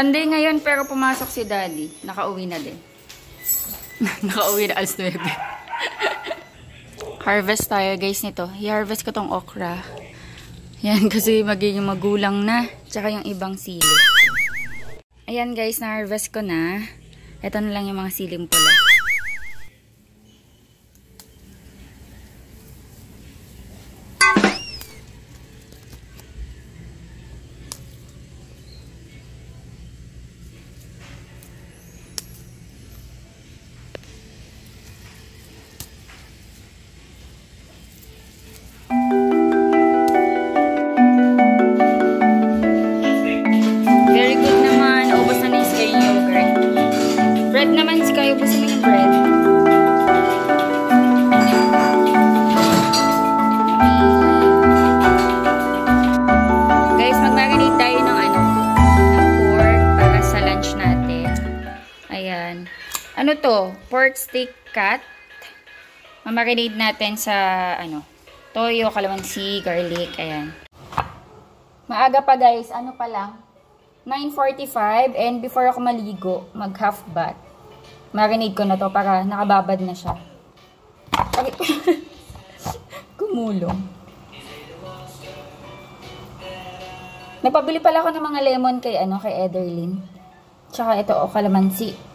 Sunday ngayon pero pumasok si Daddy. Nakauwi na din. Nakauwi na alas 9. Harvest tayo guys nito. I-harvest ko tong okra. Yan kasi magiging magulang na. Tsaka yung ibang sili. Ayan guys, na-harvest ko na. Ito na lang yung mga siling pula. Ano to? Pork steak cut. Mamarinade natin sa ano, toyo, kalamansi, garlic, ayan. Maaga pa guys, ano pa lang? 9:45 and before ako maligo, mag half bath. Marinade ko na to para nakababad na siya. Kumulong. Nagpabili pala ako ng mga lemon kay ano, kay Ederlyn. Tsaka ito o kalamansi.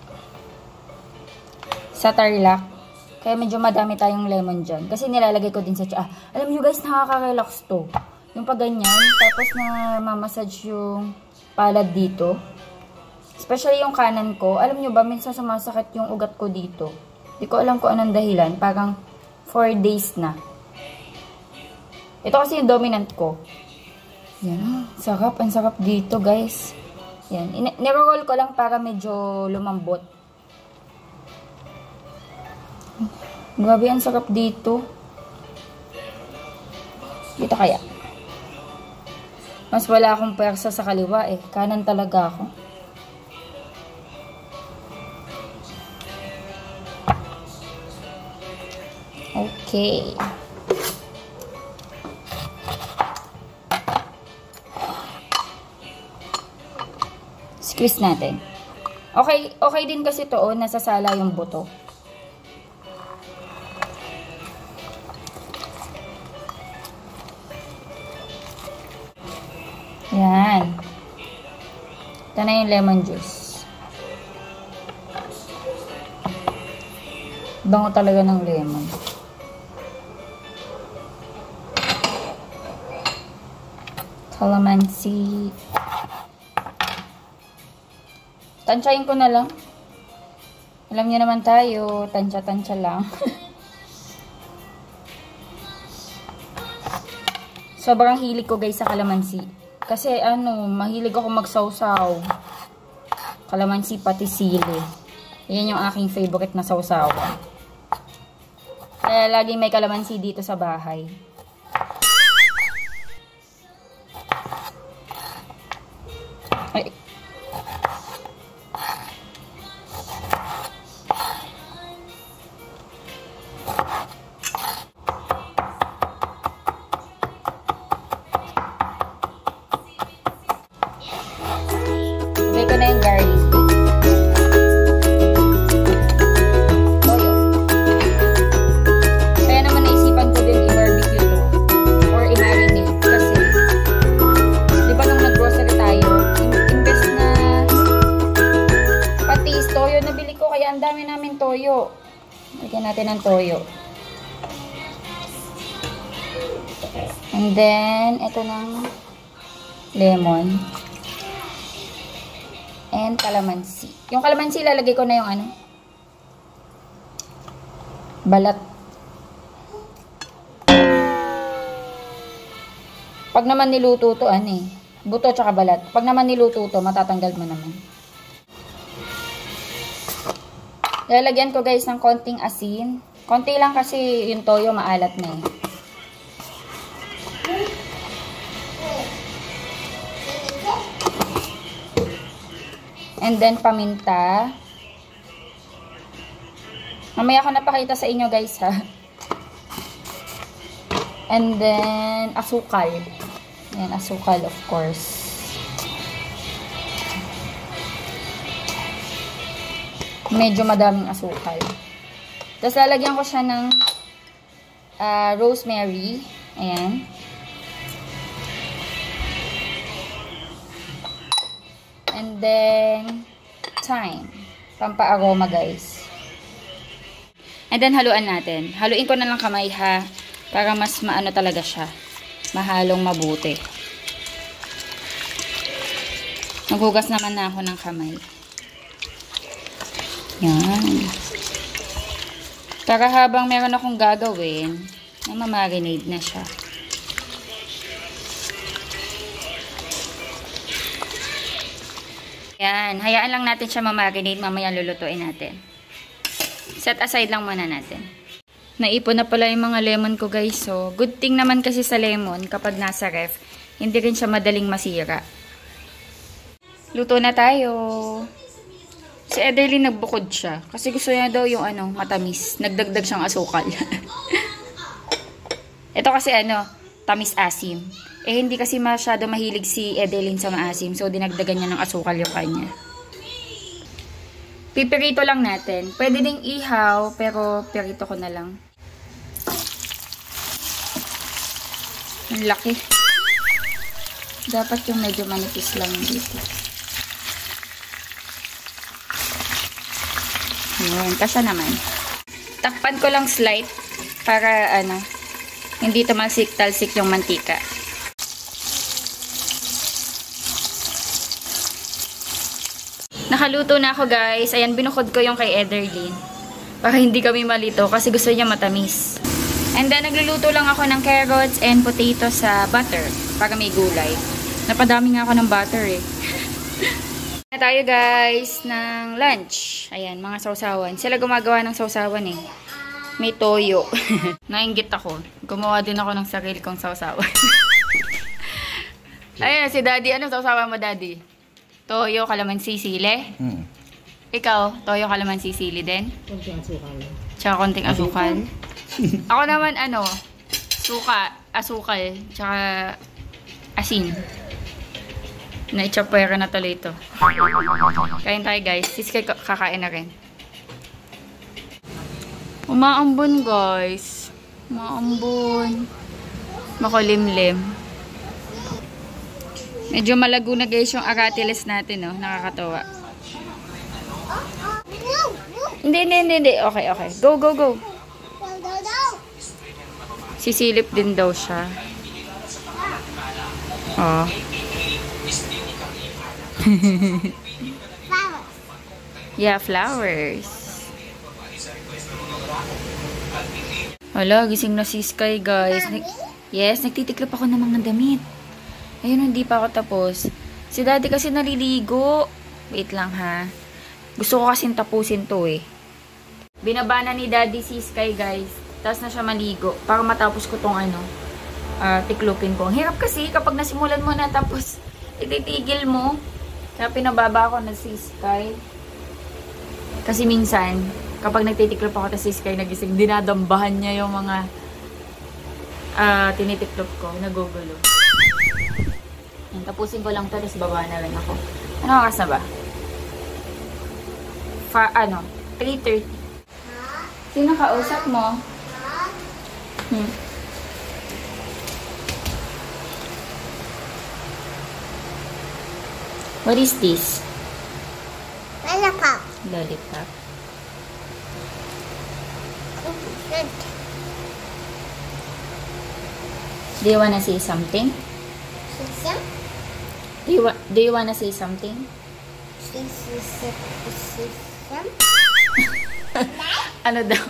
Sa Tarlac. Kaya medyo madami tayong lemon dyan. Kasi nilalagay ko din sa tsa. Alam nyo guys, nakaka-relax to. Yung pag ganyan, tapos na mamassage yung palad dito. Especially yung kanan ko. Alam nyo ba, minsan sumasakit yung ugat ko dito. Hindi ko alam kung anong dahilan. Parang 4 days na. Ito kasi yung dominant ko. Yan. Sarap. Ang sarap dito guys. Yan. Niro-roll ko lang para medyo lumambot. Grabe, ang sarap dito. Dito kaya. Mas wala akong persa sa kaliwa eh. Kanan talaga ako. Okay. Squeeze natin. Okay, okay din kasi to, oh, nasasala yung buto. Yan. Ito na yung lemon juice. Bango talaga ng lemon. Calamansi. Tansyain ko na lang. Alam niyo naman tayo, tansya-tansya lang. Sobrang hilig ko guys sa calamansi. Kasi ano, mahilig ako magsawsaw. Kalamansi pati sili. Yan yung aking favorite na sawsaw. Kaya laging may kalamansi dito sa bahay. Ay. Natin ng toyo. And then, ito ng lemon. And kalamansi. Yung kalamansi, lalagay ko na yung ano? Balat. Pag naman niluto to, ano eh? Buto tsaka balat. Pag naman niluto to, matatanggal mo naman. Lalagyan ko guys ng konting asin. Konti lang kasi yung toyo maalat na eh. And then paminta. Mamaya ko napakita sa inyo guys ha. And then asukal. Ayan, asukal of course. Medyo madaming asukal. Tapos lalagyan ko siya ng rosemary. Ayan. And then thyme. Pampa-aroma guys. And then haluan natin. Haluin ko na lang kamay ha. Para mas maano talaga siya. Mahalong mabuti. Naghugas naman na ako ng kamay. Yan. Para habang meron akong gagawin, namamarinade na siya. Yan. Hayaan lang natin siya mamarinade. Mamaya lulutuin natin. Set aside lang muna natin. Naipon na pala yung mga lemon ko guys. So, good thing naman kasi sa lemon kapag nasa ref, hindi rin siya madaling masira. Luto na tayo. Si Ederlyn nagbukod siya. Kasi gusto niya daw yung ano, matamis. Nagdagdag siyang asukal. Ito kasi ano, tamis-asim. Eh hindi kasi masyado mahilig si Ederlyn sa maasim. So dinagdagan niya ng asukal yung kanya. Pipirito lang natin. Pwede ding ihaw, pero pirito ko na lang. Ang laki. Dapat yung medyo manipis lang dito. Ayan, kasi naman. Takpan ko lang slight para ano, hindi tumalsik-talsik yung mantika. Nakaluto na ako guys. Ayan, binukod ko yung kay Ederlyn. Para hindi kami malito kasi gusto niya matamis. And then, nagluluto lang ako ng carrots and potato sa butter para may gulay. Napadami nga ako ng butter eh. Tayo guys ng lunch. Ayan, mga sausawan. Sila gumagawa ng sausawan eh. May toyo. Nainggit ako. Gumawa din ako ng sarili kong sausawan. Ayan, si Daddy. Anong sausawan mo, Daddy? Toyo, kalamansi, sili? Mm. Ikaw, toyo, kalamansi, sili din? Konting asukal. Tsaka konting asukal. Ako naman, ano, suka, asukal, tsaka asin. Na-chopera na tuloy ito. Kain tayo guys. Siskay kakain na rin. Umaambon guys. Umaambon. Makulimlim. Medyo malago na guys yung aratiles natin. Oh. Nakakatawa. Hindi. Okay. Go. Sisilip din daw siya. Oh. Yeah, flowers. Hala, gising na si Sky, guys. Yes, nagtitiklop ako ng mga damit. Ayun, hindi pa ako tapos. Si Daddy kasi naliligo. Wait lang, ha. Gusto ko kasing tapusin to, eh. Binabana ni Daddy si Sky, guys. Tapos na siya maligo. Para matapos ko tong ano, tiklopin ko. Ang hirap kasi kapag nasimulan mo na tapos ititigil mo. Kaya pinababa ako na si Sky. Kasi minsan, kapag nagtitiklop ako na si Sky nagising, dinadambahan niya yung mga tinitiklop ko. Nagugulo. Yan, tapusin ko lang to, tapos baba na rin ako. Ano oras na ba? 3:30. Sino kausap mo? What is this? Lollipop. Lollipop. Do you wanna say something? Do you wanna say something? Ano daw?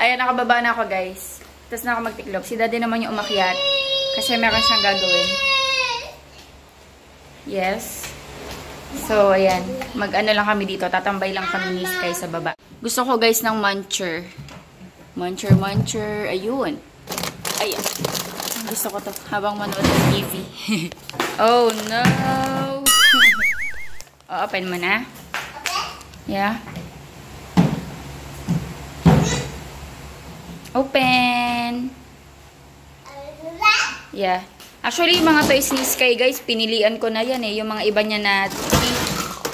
Ayan, nakababa na ako guys. Tapos na ako magtiklop. Si Daddy naman yung umakyat. Kasi meron siyang gagawin. Yes. So, ayan. Mag-ano lang kami dito. Tatambay lang kami ni Sky sa baba. Gusto ko, guys, ng muncher. Muncher. Ayun. Ayan. Gusto ko to habang manood ng TV. Oh, no! Oh, open mo na. Yeah. Open! Yeah. Actually, yung mga toys ni Sky, guys, pinilian ko na yan eh. Yung mga iba niya na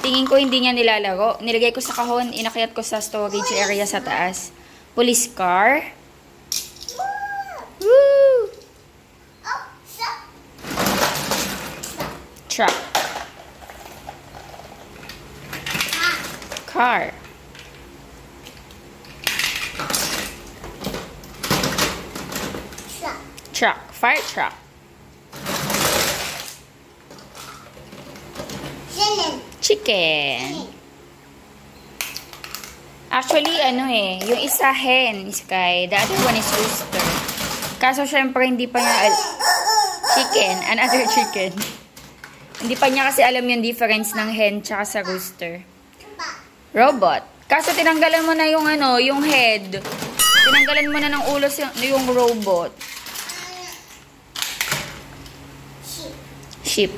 tingin ko hindi niya nilalaro. Nilagay ko sa kahon, inakyat ko sa storage area sa taas. Police car. Woo! Truck. Car. Truck. Fire truck. Chicken. Actually, ano eh, yung isa hen is Sky. The other one is rooster. Kaso, syempre, hindi pa niya chicken. Another chicken. Hindi pa niya kasi alam yung difference ng hen tsaka sa rooster. Robot. Kaso, tinanggalan mo na yung ano, yung head. Tinanggalan mo na ng ulo yung robot. Sheep.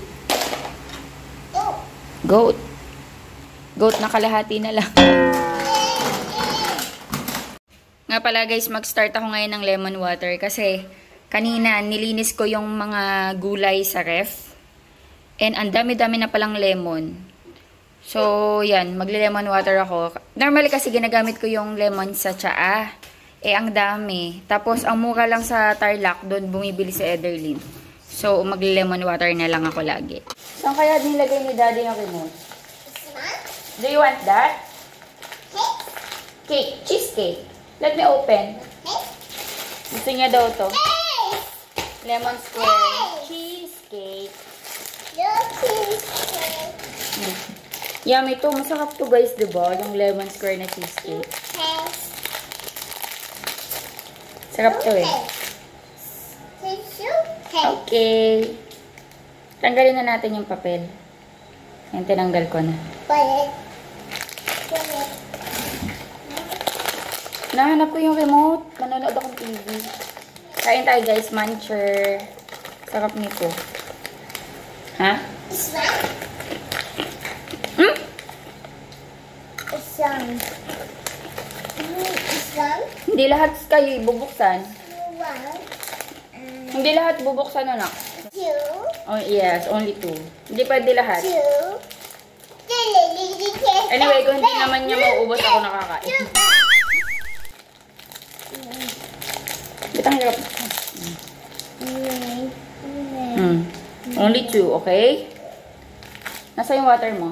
Goat. Goat na kalahati na lang. Nga pala guys, mag-start ako ngayon ng lemon water kasi kanina nilinis ko yung mga gulay sa ref. And ang dami-dami na palang lemon. So, yan. Magle-lemon water ako. Normally kasi ginagamit ko yung lemon sa tsaa. Eh, ang dami. Tapos, ang mura lang sa Tarlac, doon bumibili sa Ederlyn. So, mag-lemon water na lang ako lagi. Saan kaya nilagay ni Daddy yung remote? Do you want that? Cake. Cake. Cheesecake. Let me open. Cake. Gusto niya daw to. Cake. Lemon square. Cake. Cheesecake. Your cheesecake. Hmm. Yummy to. Masarap to guys, diba? Yung lemon square na cheesecake. Cake. Sarap to eh. Okay. Tanggalin na natin yung papel. Ayan, tinanggal ko na. Nahanap ko yung remote. Manonood akong TV. Kain tayo guys. Muncher. Sarap nito. Ha? Hmm? Hindi lahat kayo ibubuksan. Hindi lahat bubuksan, anak. Oh yes, only two. Hindi pwede lahat. Two. Anyway, kung hindi naman niya mauubos, ako nakakain. Bitang hirap. Only two, okay? Nasa yung water mo?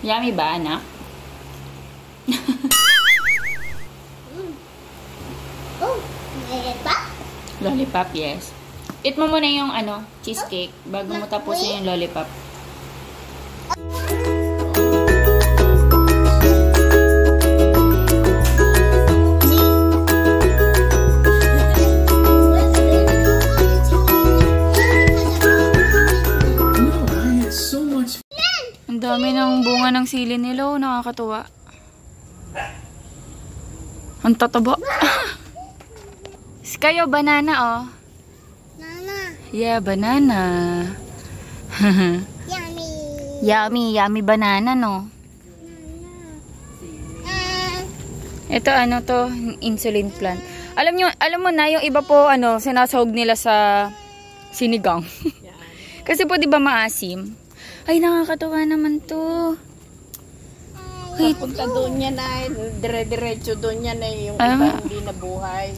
Yummy ba, anak? Lollipop? Lollipop, yes. Eat mo muna yung ano, cheesecake bago mo tapusin yung lollipop. Dami ng bunga ng sili nila, nakakatuwa. Ang tataba. Kayo, banana, oh. Banana. Yeah, banana. Yummy. Yummy, yummy banana, no? Ito, ano to? Insulin plant. Alam mo na, yung iba po, ano, sinasahog nila sa sinigang. Kasi po, di ba maasim? Ay, nakakatawa naman to. Ay, punta doon yan ay. Dire-diretso doon yan ay. Yung iba hindi nabuhay.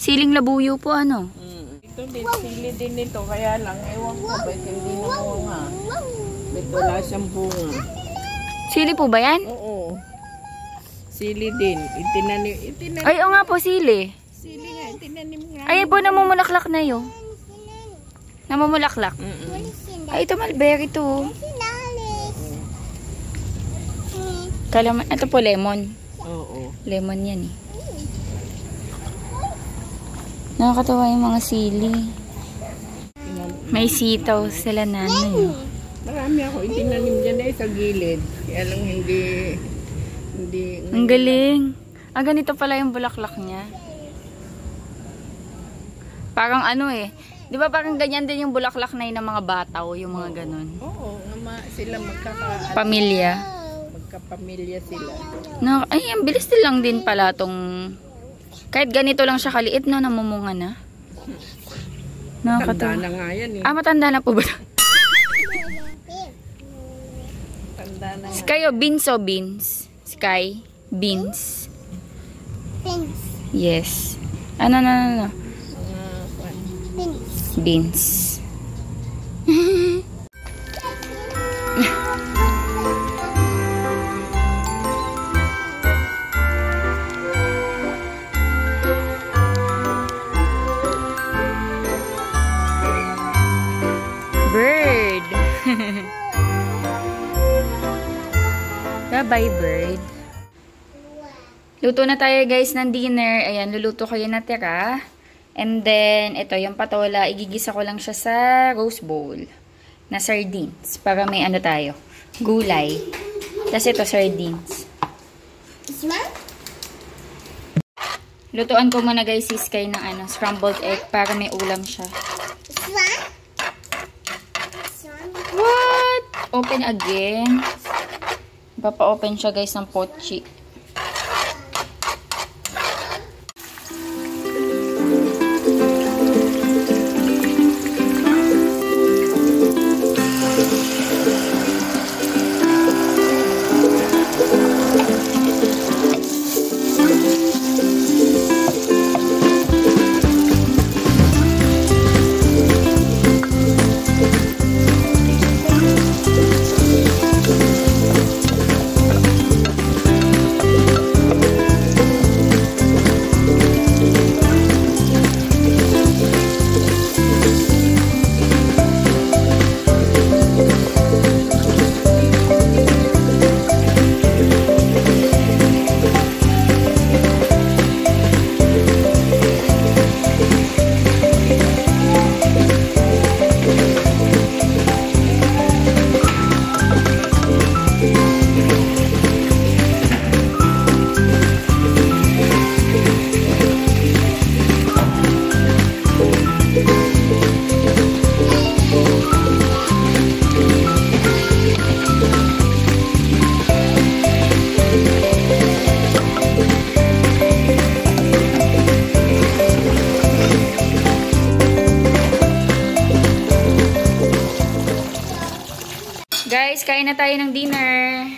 Siling labuyo po, ano? Ito din, sili din ito. Kaya lang, ewan ko ba, hindi na bunga. Wala siyang bunga. Sili po ba yan? Oo. Sili din. Itinanim. Ay, o nga po, sili. Sili nga, itinanim nga. Ay, po, namumulaklak na yun. Namumulaklak? Ay, ito mulberry to. Kalaman, ito po lemon. Oo. Lemon yan eh. Nakakatawa yung mga sili. May sitaw sila nanay. Marami ako itinanim dyan eh sa gilid. Kaya lang hindi. Ang galing. Ah, ganito pala yung bulaklak niya. Parang ano eh. Di ba parang ganyan din yung bulaklak na yun ng mga bataw, yung mga ganun? Oo, sila pamilya. Magkapamilya sila. No, ay, ang bilis din lang din pala tong kahit ganito lang siya kaliit, no? Namumunga na. Matanda na nga yan eh. Ah, matanda na po ba? Matanda na nga. Kayo, beans o beans? Sky? Beans? Beans. Yes. Ano. Beans. Bird. Bye-bye, bird. Luto na tayo, guys, ng dinner. Ayan, luluto kayo na tira. And then, ito, yung patola, igigisa ko lang siya sa rose bowl na sardines. Para may ano tayo, gulay. Tapos ito, sardines. Lutuan ko muna, guys, si Sky ng ano, scrambled egg para may ulam siya. What? Open again. Papa-open siya, guys, ng pochi. guys, kain na tayo ng dinner.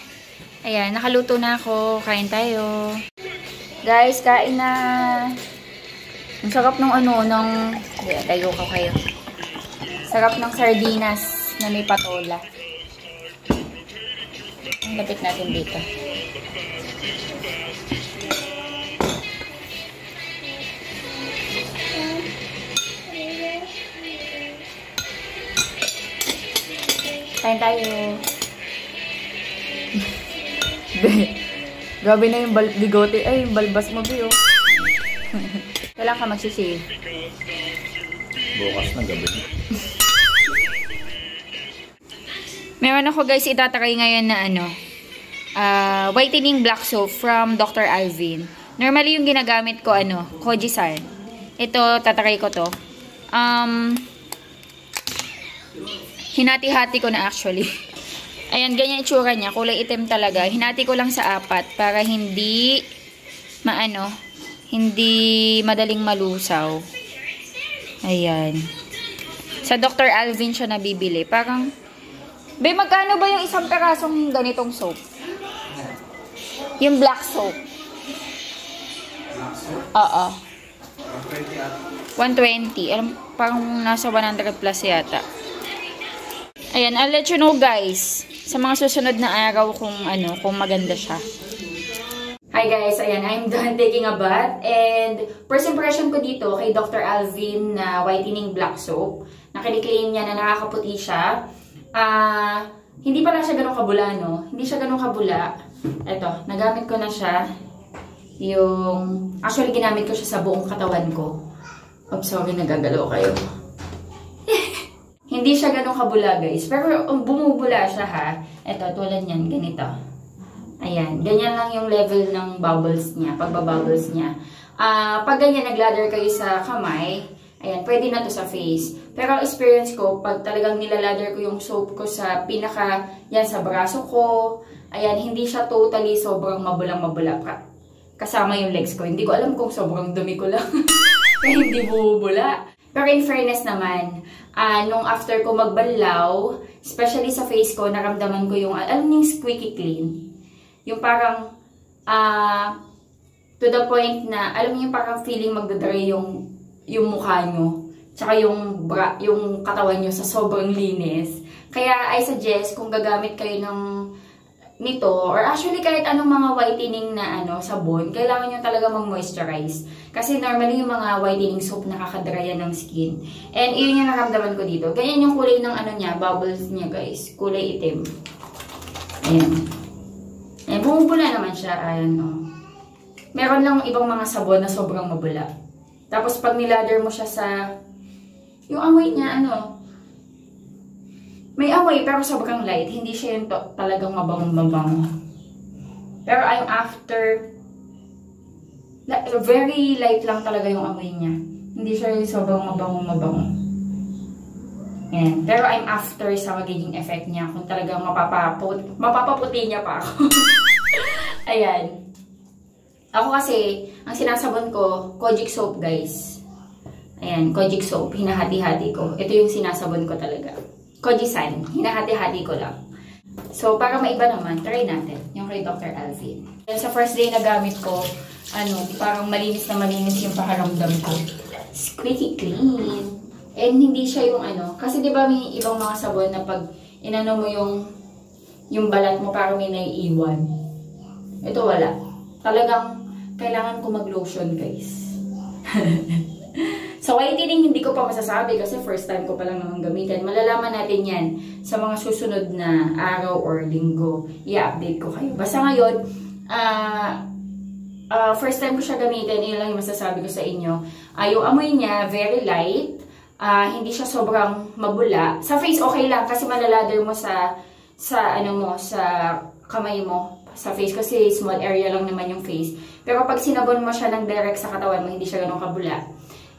Ayan, nakaluto na ako. Kain tayo. Guys, kain na. Ang sarap ng ano, ng... Tayo ko kayo. Sarap ng sardinas na may patola. Ang lapit natin dito. Kain tayo. Grabe na yung bigote. Ay, yung balbas mo, Bio. Kailan ka magsisave? Bukas na gabi. Meron ako, guys, itatry ngayon na ano, whitening black soap from Dr. Alvin. Normally, yung ginagamit ko, ano, Kojisar. Ito, tatry ko to. Hinati-hati ko na actually. Ayan, ganyan itsura niya. Kulay itim talaga. Hinati ko lang sa apat para hindi maano, hindi madaling malusaw. Ayan. Sa Dr. Alvin siya nabibili. Parang, be, magkano ba yung isang perasong ganitong soap? Yung black soap. Black soap? Oo. 120. Alam, parang nasa 100 plus yata. Ayan, I'll let you know guys sa mga susunod na araw kung ano, kung maganda siya. Hi guys, ayan, I'm done taking a bath and first impression ko dito kay Dr. Alvin na whitening black soap. Nakiniklaim niya na nakakaputi siya. Hindi pala siya ganun kabula, no? Hindi siya ganun kabula. Eto, nagamit ko na siya. Yung, actually ginamit ko siya sa buong katawan ko. Oops, sorry, nagagalaw kayo. Hindi siya ganun kabula, guys. Pero bumubula siya, ha. Ito, tulad niyan, ganito. Ayan. Ganyan lang yung level ng bubbles niya. Pagbabubbles niya. Pag ganyan, nagladder kayo sa kamay. Ayan. Pwede na to sa face. Pero experience ko, pag talagang nilaladder ko yung soap ko sa pinaka, yan, sa braso ko. Ayan. Hindi siya totally sobrang mabulang-mabula. Kasama yung legs ko. Hindi ko alam kung sobrang dumi ko lang. Kaya hindi bubula. Pero in fairness naman, nung after ko magbanlaw, especially sa face ko, naramdaman ko yung, alam niyo, squeaky clean. Yung parang, to the point na, alam niyo, parang feeling magdadry yung mukha nyo. Tsaka yung katawan nyo sa sobrang linis. Kaya I suggest kung gagamit kayo ng nito, or actually kahit anong mga whitening na ano, sabon, kailangan nyo talaga mag-moisturize. Kasi normally yung mga whitening soap nakakadrayan ng skin. And iyon yung naramdaman ko dito. Ganyan yung kulay ng ano niya, bubbles niya guys. Kulay itim. Ayan. Ayan, bumubula naman siya. Ayan, oh. Meron lang ibang mga sabon na sobrang mabula. Tapos pag niladder mo siya sa, yung amoy niya, ano, may amoy, pero sobrang light. Hindi siya yung talagang mabango-mabango. Pero I'm after... very light lang talaga yung amoy niya. Hindi siya yung sobrang mabango-mabango. Ayan. Pero I'm after sa magiging effect niya. Kung talagang mapapaputi niya pa ako. Ayan. Ako kasi, ang sinasabon ko, Kojic soap, guys. Ayan, Kojic soap. Hinahati-hati ko. Ito yung sinasabon ko talaga. Kojisan, hinahati-hati ko lang. So, para maiba naman, try natin yung kay Dr. Alvin. Sa first day na gamit ko, ano, parang malinis na malinis yung pakaramdam ko. Squeaky clean. And hindi siya yung ano, kasi diba may ibang mga sabon na pag inano mo yung balat mo, parang may naiiwan. Ito wala. Talagang kailangan ko mag-lotion, guys. So, whitening hindi ko pa masasabi kasi first time ko pa lang naman gamitin. Malalaman natin yan sa mga susunod na araw or linggo. I-update ko kayo. Basta ngayon, first time ko siya gamitin. Yun lang yung masasabi ko sa inyo. Yung amoy niya, very light. Hindi siya sobrang mabula. Sa face, okay lang kasi malaladder mo sa ano mo, sa kamay mo. Sa face kasi small area lang naman yung face. Pero pag sinabon mo siya ng direct sa katawan mo, hindi siya ganun kabula.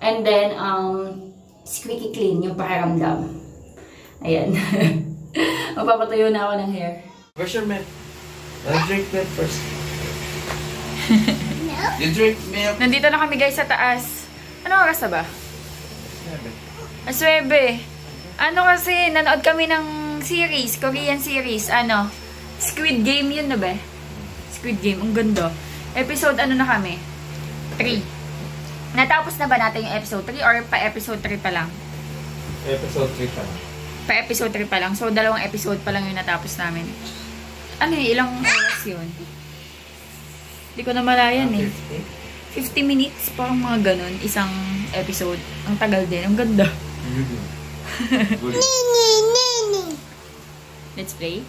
And then, squeaky clean yung pakiramdam. Ayan. Mapapatuyo na ako ng hair. Where's your milk? I'll drink milk first. No? You drink milk? Nandito na kami guys sa taas. Ano oras na ba? 9. Aswebe. Ano kasi, nanood kami ng series, Korean series, ano, Squid Game yun na ba? Squid Game, ang ganda. Episode ano na kami? 3. Natapos na ba natin yung episode 3 or pa-episode 3 pa lang? Episode 3 pa lang. Pa-episode 3 pa lang. So, dalawang episode pa lang yung natapos namin. Ano yun? Ilang oras yun? Hindi ko na malayan eh. 50 minutes, parang mga ganun. Isang episode. Ang tagal din. Ang ganda. Let's play.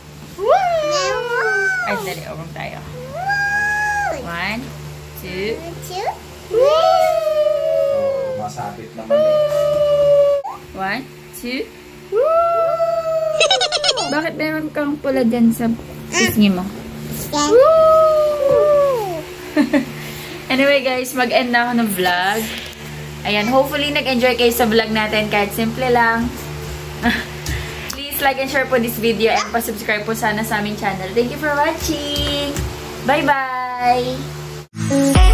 Ay, dali. Orong tayo. 1, 2, 3. Masapit naman eh. 1, 2. Bakit meron kang pula dyan sa pisngi mo? Anyway guys, mag-end na ako ng vlog. Ayan, hopefully nag-enjoy kayo sa vlog natin kahit simple lang. Please like and share po this video and pa-subscribe po sana sa aming channel. Thank you for watching! Bye-bye!